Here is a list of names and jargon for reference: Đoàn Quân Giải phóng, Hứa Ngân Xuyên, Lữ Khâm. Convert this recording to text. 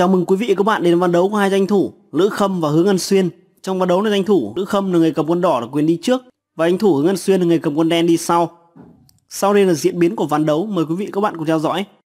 Chào mừng quý vị và các bạn đến ván đấu của hai danh thủ Lữ Khâm và Hứa Ngân Xuyên. Trong ván đấu này, danh thủ Lữ Khâm là người cầm quân đỏ là quyền đi trước và danh thủ Hứa Ngân Xuyên là người cầm quân đen đi sau. Sau đây là diễn biến của ván đấu, mời quý vị và các bạn cùng theo dõi.